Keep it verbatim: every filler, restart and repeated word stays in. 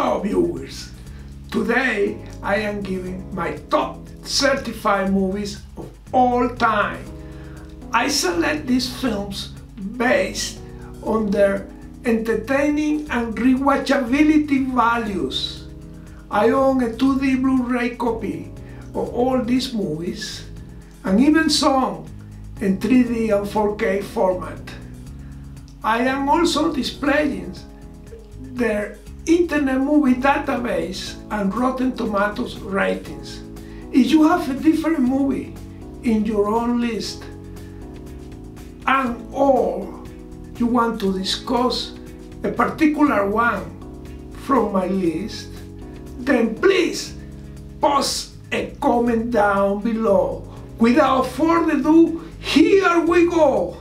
Hello viewers! Today I am giving my top thirty-five movies of all time. I select these films based on their entertaining and rewatchability values. I own a two D Blu-ray copy of all these movies and even some in three D and four K format. I am also displaying their Internet Movie Database and Rotten Tomatoes ratings. If you have a different movie in your own list and or you want to discuss a particular one from my list, then please post a comment down below. Without further ado, here we go!